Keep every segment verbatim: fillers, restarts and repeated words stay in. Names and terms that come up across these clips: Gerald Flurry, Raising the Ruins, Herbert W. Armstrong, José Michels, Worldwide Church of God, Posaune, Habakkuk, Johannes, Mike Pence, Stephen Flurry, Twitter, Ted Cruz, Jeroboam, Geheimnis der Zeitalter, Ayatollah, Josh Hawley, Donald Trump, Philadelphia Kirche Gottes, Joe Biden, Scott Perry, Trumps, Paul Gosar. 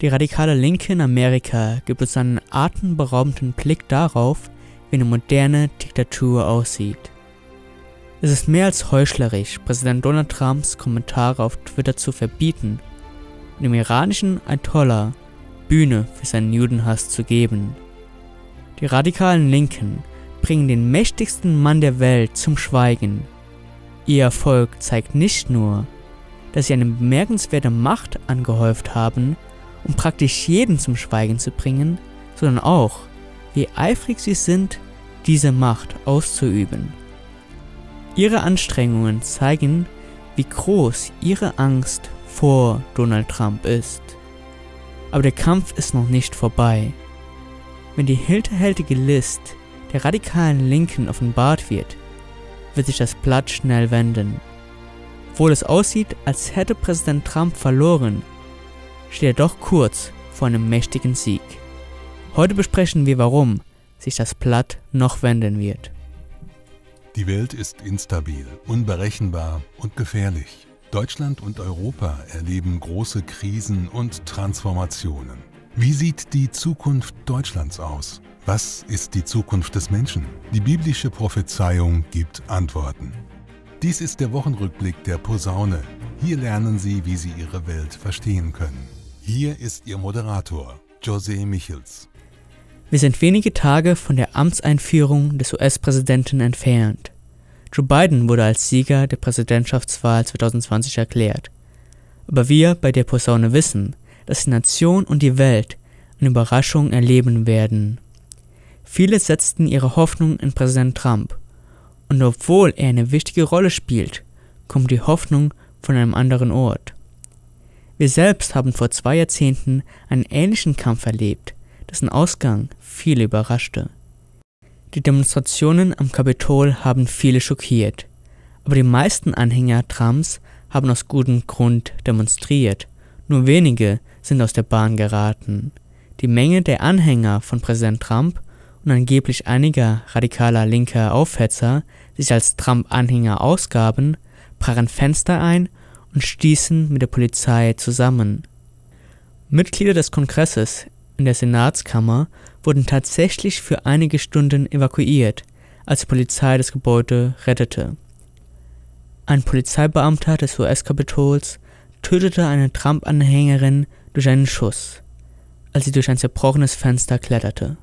Die radikale Linke in Amerika gibt uns einen atemberaubenden Blick darauf, wie eine moderne Diktatur aussieht. Es ist mehr als heuchlerisch, Präsident Donald Trumps Kommentare auf Twitter zu verbieten und dem iranischen Ayatollah Bühne für seinen Judenhass zu geben. Die radikalen Linken bringen den mächtigsten Mann der Welt zum Schweigen. Ihr Erfolg zeigt nicht nur, dass sie eine bemerkenswerte Macht angehäuft haben, um praktisch jeden zum Schweigen zu bringen, sondern auch, wie eifrig sie sind, diese Macht auszuüben. Ihre Anstrengungen zeigen, wie groß ihre Angst vor Donald Trump ist. Aber der Kampf ist noch nicht vorbei. Wenn die hinterhältige List der radikalen Linken offenbart wird, wird sich das Blatt schnell wenden. Obwohl es aussieht, als hätte Präsident Trump verloren, steht er doch kurz vor einem mächtigen Sieg. Heute besprechen wir, warum sich das Blatt noch wenden wird. Die Welt ist instabil, unberechenbar und gefährlich. Deutschland und Europa erleben große Krisen und Transformationen. Wie sieht die Zukunft Deutschlands aus? Was ist die Zukunft des Menschen? Die biblische Prophezeiung gibt Antworten. Dies ist der Wochenrückblick der Posaune. Hier lernen Sie, wie Sie Ihre Welt verstehen können. Hier ist Ihr Moderator, José Michels. Wir sind wenige Tage von der Amtseinführung des U S-Präsidenten entfernt. Joe Biden wurde als Sieger der Präsidentschaftswahl zweitausendzwanzig erklärt. Aber wir bei der Posaune wissen, dass die Nation und die Welt eine Überraschung erleben werden. Viele setzten ihre Hoffnung in Präsident Trump. Und obwohl er eine wichtige Rolle spielt, kommt die Hoffnung von einem anderen Ort. Wir selbst haben vor zwei Jahrzehnten einen ähnlichen Kampf erlebt, dessen Ausgang viele überraschte. Die Demonstrationen am Kapitol haben viele schockiert, aber die meisten Anhänger Trumps haben aus gutem Grund demonstriert, nur wenige sind aus der Bahn geraten. Die Menge der Anhänger von Präsident Trump und angeblich einiger radikaler linker Aufhetzer, die sich als Trump-Anhänger ausgaben, brachen Fenster ein und stießen mit der Polizei zusammen. Mitglieder des Kongresses in der Senatskammer wurden tatsächlich für einige Stunden evakuiert, als die Polizei das Gebäude rettete. Ein Polizeibeamter des U S-Kapitols tötete eine Trump-Anhängerin durch einen Schuss, als sie durch ein zerbrochenes Fenster kletterte.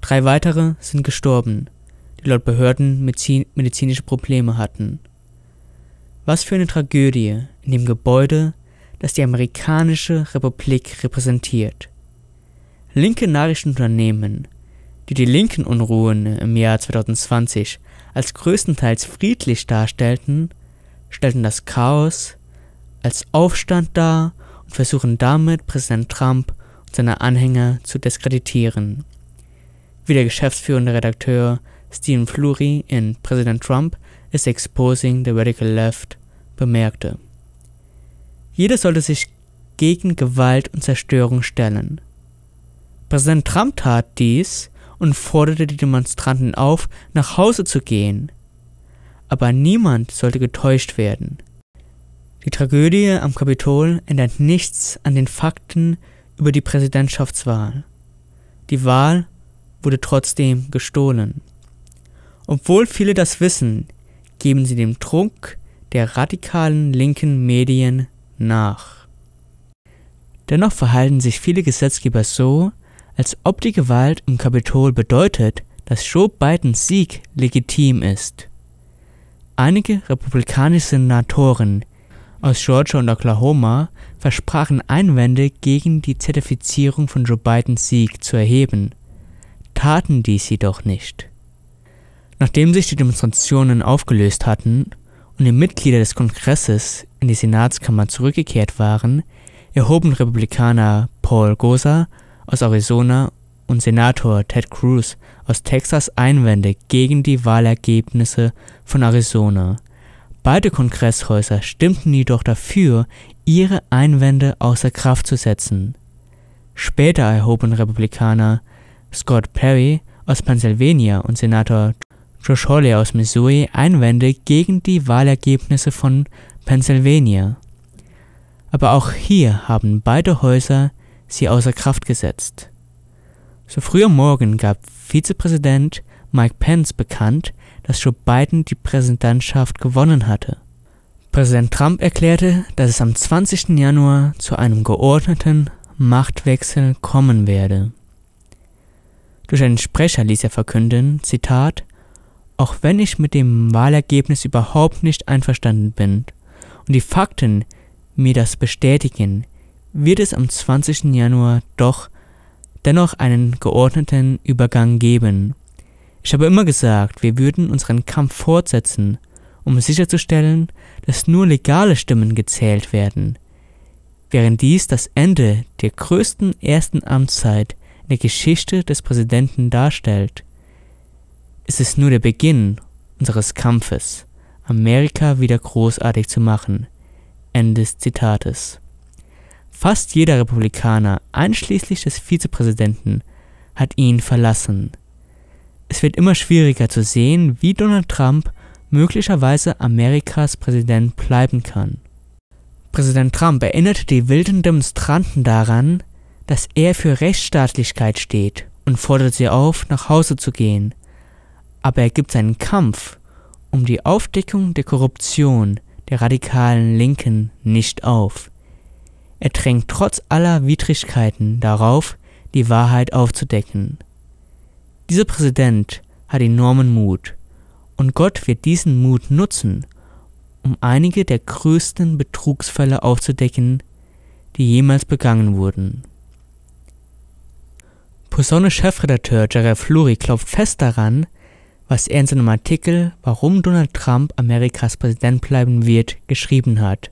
Drei weitere sind gestorben, die laut Behörden medizinische Probleme hatten. Was für eine Tragödie in dem Gebäude, das die amerikanische Republik repräsentiert. Linke Nachrichtenunternehmen, die die linken Unruhen im Jahr zweitausendzwanzig als größtenteils friedlich darstellten, stellten das Chaos als Aufstand dar und versuchen damit, Präsident Trump und seine Anhänger zu diskreditieren. Wie der geschäftsführende Redakteur Stephen Flurry in Präsident Trump is Exposing the Radical Left bemerkte. Jeder sollte sich gegen Gewalt und Zerstörung stellen. Präsident Trump tat dies und forderte die Demonstranten auf, nach Hause zu gehen. Aber niemand sollte getäuscht werden. Die Tragödie am Kapitol ändert nichts an den Fakten über die Präsidentschaftswahl. Die Wahl wurde trotzdem gestohlen. Obwohl viele das wissen, geben sie dem Druck der radikalen linken Medien nach. Dennoch verhalten sich viele Gesetzgeber so, als ob die Gewalt im Kapitol bedeutet, dass Joe Bidens Sieg legitim ist. Einige republikanische Senatoren aus Georgia und Oklahoma versprachen Einwände gegen die Zertifizierung von Joe Bidens Sieg zu erheben, taten dies jedoch nicht. Nachdem sich die Demonstrationen aufgelöst hatten und die Mitglieder des Kongresses in die Senatskammer zurückgekehrt waren, erhoben Republikaner Paul Gosar aus Arizona und Senator Ted Cruz aus Texas Einwände gegen die Wahlergebnisse von Arizona. Beide Kongresshäuser stimmten jedoch dafür, ihre Einwände außer Kraft zu setzen. Später erhoben Republikaner Scott Perry aus Pennsylvania und Senator Josh Hawley aus Missouri Einwände gegen die Wahlergebnisse von Pennsylvania. Aber auch hier haben beide Häuser sie außer Kraft gesetzt. So früh am Morgen gab Vizepräsident Mike Pence bekannt, dass Joe Biden die Präsidentschaft gewonnen hatte. Präsident Trump erklärte, dass es am zwanzigsten Januar zu einem geordneten Machtwechsel kommen werde. Durch einen Sprecher ließ er verkünden, Zitat, auch wenn ich mit dem Wahlergebnis überhaupt nicht einverstanden bin und die Fakten mir das bestätigen, wird es am zwanzigsten Januar doch dennoch einen geordneten Übergang geben. Ich habe immer gesagt, wir würden unseren Kampf fortsetzen, um sicherzustellen, dass nur legale Stimmen gezählt werden, während dies das Ende der größten ersten Amtszeit in der Geschichte des Präsidenten darstellt. Es ist nur der Beginn unseres Kampfes, Amerika wieder großartig zu machen. Ende des Zitates. Fast jeder Republikaner, einschließlich des Vizepräsidenten, hat ihn verlassen. Es wird immer schwieriger zu sehen, wie Donald Trump möglicherweise Amerikas Präsident bleiben kann. Präsident Trump erinnerte die wilden Demonstranten daran, dass er für Rechtsstaatlichkeit steht und fordert sie auf, nach Hause zu gehen. Aber er gibt seinen Kampf um die Aufdeckung der Korruption der radikalen Linken nicht auf. Er drängt trotz aller Widrigkeiten darauf, die Wahrheit aufzudecken. Dieser Präsident hat enormen Mut, und Gott wird diesen Mut nutzen, um einige der größten Betrugsfälle aufzudecken, die jemals begangen wurden. Posaune-Chefredakteur Gerald Flurry glaubt fest daran, was er in seinem Artikel »Warum Donald Trump Amerikas Präsident bleiben wird« geschrieben hat.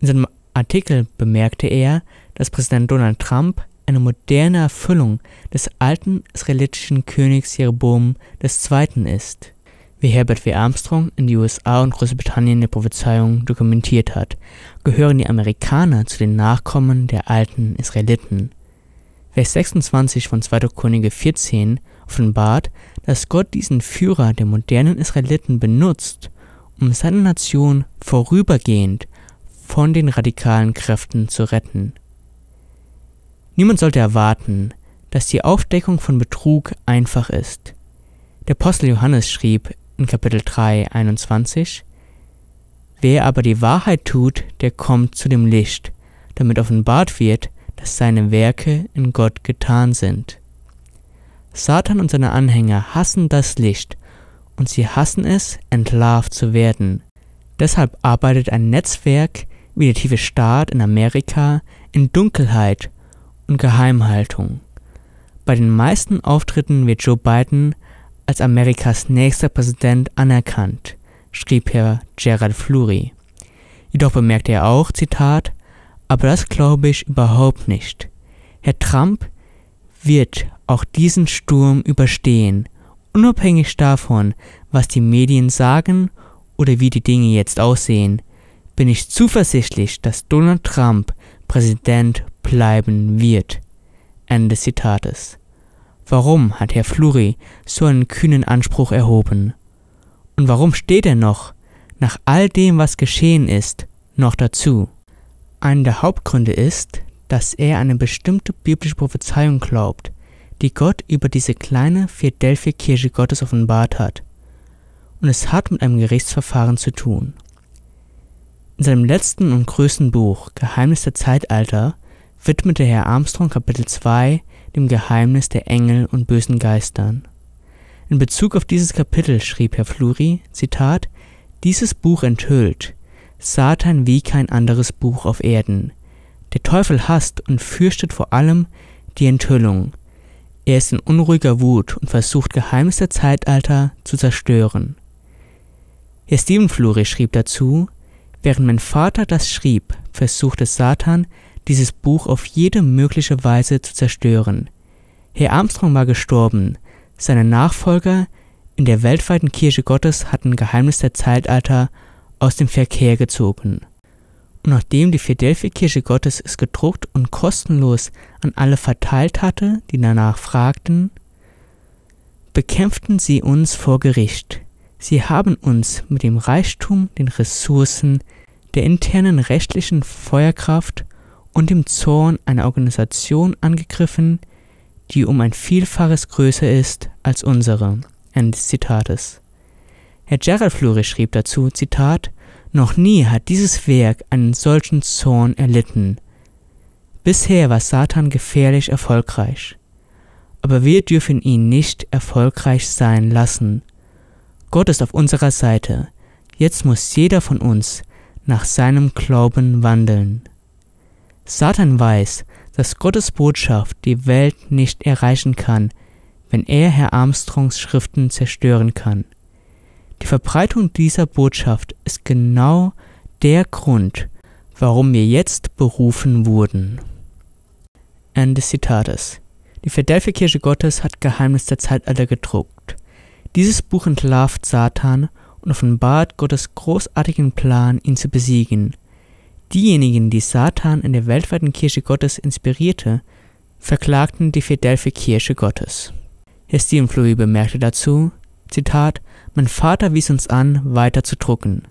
In seinem Artikel bemerkte er, dass Präsident Donald Trump eine moderne Erfüllung des alten israelitischen Königs Jeroboam der Zweite ist, wie Herbert W. Armstrong in die U S A und Großbritannien der Prophezeiung dokumentiert hat, gehören die Amerikaner zu den Nachkommen der alten Israeliten. Vers sechsundzwanzig von zweiter Könige vierzehn offenbart, dass Gott diesen Führer der modernen Israeliten benutzt, um seine Nation vorübergehend von den radikalen Kräften zu retten. Niemand sollte erwarten, dass die Aufdeckung von Betrug einfach ist. Der Apostel Johannes schrieb in Kapitel drei, einundzwanzig, »Wer aber die Wahrheit tut, der kommt zu dem Licht, damit offenbart wird, dass seine Werke in Gott getan sind.« Satan und seine Anhänger hassen das Licht, und sie hassen es, entlarvt zu werden. Deshalb arbeitet ein Netzwerk wie der tiefe Staat in Amerika in Dunkelheit und Geheimhaltung. Bei den meisten Auftritten wird Joe Biden als Amerikas nächster Präsident anerkannt, schrieb Herr Gerald Flurry. Jedoch bemerkte er auch, Zitat, aber das glaube ich überhaupt nicht. Herr Trump wird auch diesen Sturm überstehen, unabhängig davon, was die Medien sagen oder wie die Dinge jetzt aussehen, bin ich zuversichtlich, dass Donald Trump Präsident bleiben wird. Ende des Zitates. Warum hat Herr Flurry so einen kühnen Anspruch erhoben? Und warum steht er noch, nach all dem, was geschehen ist, noch dazu? Einer der Hauptgründe ist, dass er an eine bestimmte biblische Prophezeiung glaubt, die Gott über diese kleine Philadelphia Kirche Gottes offenbart hat. Und es hat mit einem Gerichtsverfahren zu tun. In seinem letzten und größten Buch, Geheimnis der Zeitalter, widmete Herr Armstrong Kapitel zwei dem Geheimnis der Engel und bösen Geistern. In Bezug auf dieses Kapitel schrieb Herr Flurry, Zitat, dieses Buch enthüllt Satan wie kein anderes Buch auf Erden. Der Teufel hasst und fürchtet vor allem die Enthüllung. Er ist in unruhiger Wut und versucht, Geheimnis der Zeitalter zu zerstören. Herr Stephen Flurry schrieb dazu, während mein Vater das schrieb, versuchte Satan, dieses Buch auf jede mögliche Weise zu zerstören. Herr Armstrong war gestorben, seine Nachfolger in der weltweiten Kirche Gottes hatten Geheimnis der Zeitalter aus dem Verkehr gezogen. Und nachdem die Philadelphia Kirche Gottes es gedruckt und kostenlos an alle verteilt hatte, die danach fragten, bekämpften sie uns vor Gericht. Sie haben uns mit dem Reichtum, den Ressourcen, der internen rechtlichen Feuerkraft und im Zorn eine Organisation angegriffen, die um ein Vielfaches größer ist als unsere. Ende des Zitates. Herr Gerald Flurry schrieb dazu, Zitat, noch nie hat dieses Werk einen solchen Zorn erlitten. Bisher war Satan gefährlich erfolgreich, aber wir dürfen ihn nicht erfolgreich sein lassen. Gott ist auf unserer Seite. Jetzt muss jeder von uns nach seinem Glauben wandeln. Satan weiß, dass Gottes Botschaft die Welt nicht erreichen kann, wenn er Herr Armstrongs Schriften zerstören kann. Die Verbreitung dieser Botschaft ist genau der Grund, warum wir jetzt berufen wurden. Ende des Zitates. Die Philadelphia Kirche Gottes hat Geheimnis der Zeitalter gedruckt. Dieses Buch entlarvt Satan und offenbart Gottes großartigen Plan, ihn zu besiegen. Diejenigen, die Satan in der weltweiten Kirche Gottes inspirierte, verklagten die Philadelphia Kirche Gottes. Stephen Flurry bemerkte dazu, Zitat, mein Vater wies uns an, weiter zu drucken.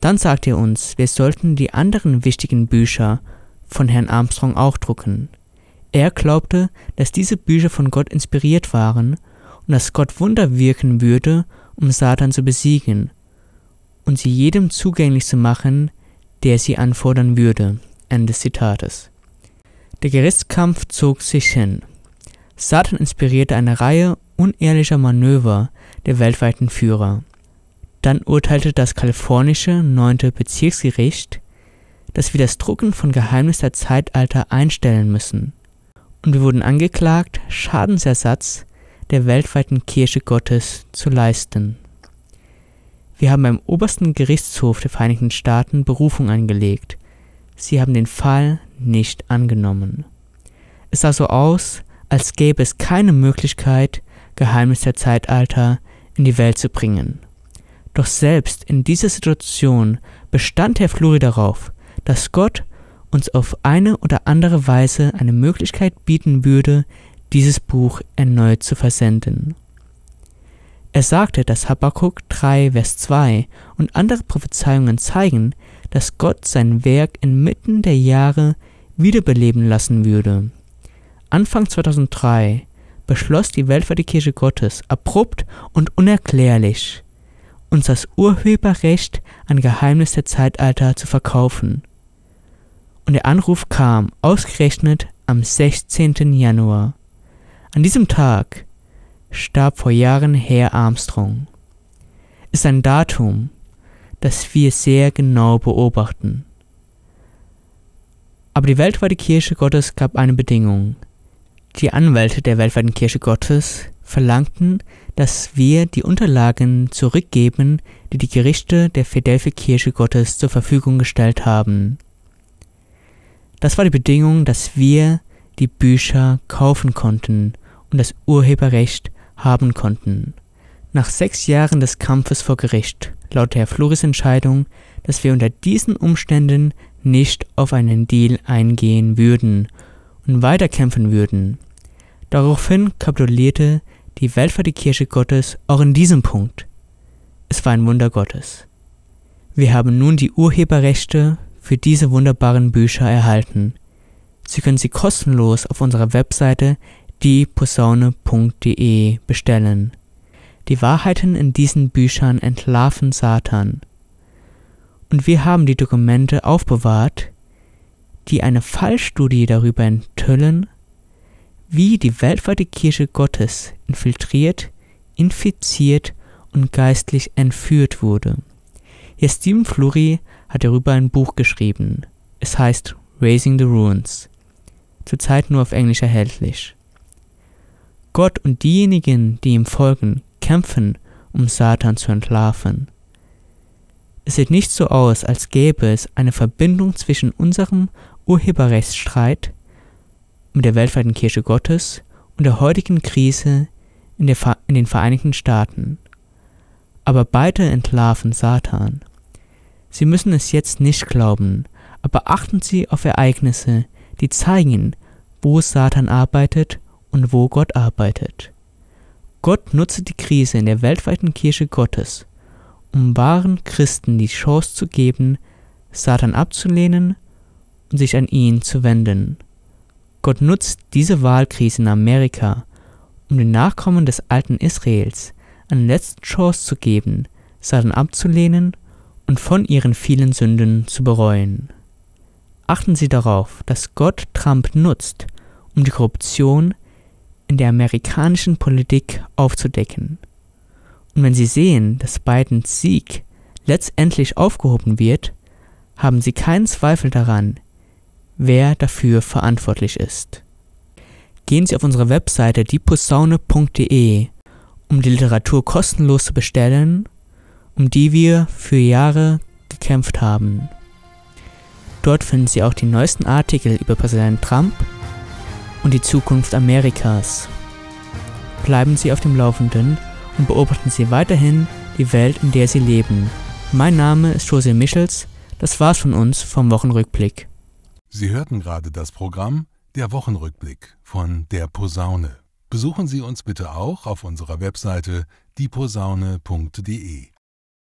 Dann sagte er uns, wir sollten die anderen wichtigen Bücher von Herrn Armstrong auch drucken. Er glaubte, dass diese Bücher von Gott inspiriert waren und dass Gott Wunder wirken würde, um Satan zu besiegen und sie jedem zugänglich zu machen, der sie anfordern würde. Ende des Zitates. Der Gerichtskampf zog sich hin. Satan inspirierte eine Reihe unehrlicher Manöver der weltweiten Führer. Dann urteilte das kalifornische neunte Bezirksgericht, dass wir das Drucken von Geheimnis der Zeitalter einstellen müssen. Und wir wurden angeklagt, Schadensersatz der weltweiten Kirche Gottes zu leisten. Wir haben beim obersten Gerichtshof der Vereinigten Staaten Berufung eingelegt. Sie haben den Fall nicht angenommen. Es sah so aus, als gäbe es keine Möglichkeit, Geheimnis der Zeitalter in die Welt zu bringen. Doch selbst in dieser Situation bestand Herr Flurry darauf, dass Gott uns auf eine oder andere Weise eine Möglichkeit bieten würde, dieses Buch erneut zu versenden. Er sagte, dass Habakkuk drei, Vers zwei und andere Prophezeiungen zeigen, dass Gott sein Werk inmitten der Jahre wiederbeleben lassen würde. Anfang zweitausenddrei beschloss die weltweite Kirche Gottes abrupt und unerklärlich, uns das Urheberrecht an Geheimnis der Zeitalter zu verkaufen. Und der Anruf kam ausgerechnet am sechzehnten Januar. An diesem Tag starb vor Jahren Herr Armstrong. Es ist ein Datum, das wir sehr genau beobachten. Aber die weltweite Kirche Gottes gab eine Bedingung. Die Anwälte der weltweiten Kirche Gottes verlangten, dass wir die Unterlagen zurückgeben, die die Gerichte der Philadelphia Kirche Gottes zur Verfügung gestellt haben. Das war die Bedingung, dass wir die Bücher kaufen konnten und das Urheberrecht haben konnten. Nach sechs Jahren des Kampfes vor Gericht lautete Herr Flurrys Entscheidung, dass wir unter diesen Umständen nicht auf einen Deal eingehen würden und weiterkämpfen würden. Daraufhin kapitulierte die weltweite Kirche Gottes auch in diesem Punkt. Es war ein Wunder Gottes. Wir haben nun die Urheberrechte für diese wunderbaren Bücher erhalten. Sie können sie kostenlos auf unserer Webseite die posaune punkt de bestellen. Die Wahrheiten in diesen Büchern entlarven Satan. Und wir haben die Dokumente aufbewahrt, die eine Fallstudie darüber enthüllen, wie die weltweite Kirche Gottes infiltriert, infiziert und geistlich entführt wurde. Herr Stephen Flurry hat darüber ein Buch geschrieben. Es heißt Raising the Ruins, zurzeit nur auf Englisch erhältlich. Gott und diejenigen, die ihm folgen, kämpfen, um Satan zu entlarven. Es sieht nicht so aus, als gäbe es eine Verbindung zwischen unserem Urheberrechtsstreit mit der weltweiten Kirche Gottes und der heutigen Krise in, der in den Vereinigten Staaten. Aber beide entlarven Satan. Sie müssen es jetzt nicht glauben, aber achten Sie auf Ereignisse, die zeigen, wo Satan arbeitet und wo Gott arbeitet. Gott nutzte die Krise in der weltweiten Kirche Gottes, um wahren Christen die Chance zu geben, Satan abzulehnen und sich an ihn zu wenden. Gott nutzt diese Wahlkrise in Amerika, um den Nachkommen des alten Israels eine letzte Chance zu geben, Satan abzulehnen und von ihren vielen Sünden zu bereuen. Achten Sie darauf, dass Gott Trump nutzt, um die Korruption in der amerikanischen Politik aufzudecken. Und wenn Sie sehen, dass Bidens Sieg letztendlich aufgehoben wird, haben Sie keinen Zweifel daran, wer dafür verantwortlich ist. Gehen Sie auf unsere Webseite die posaune punkt de, um die Literatur kostenlos zu bestellen, um die wir für Jahre gekämpft haben. Dort finden Sie auch die neuesten Artikel über Präsident Trump und die Zukunft Amerikas. Bleiben Sie auf dem Laufenden und beobachten Sie weiterhin die Welt, in der Sie leben. Mein Name ist José Michels, das war's von uns vom Wochenrückblick. Sie hörten gerade das Programm Der Wochenrückblick von der Posaune. Besuchen Sie uns bitte auch auf unserer Webseite die posaune punkt de.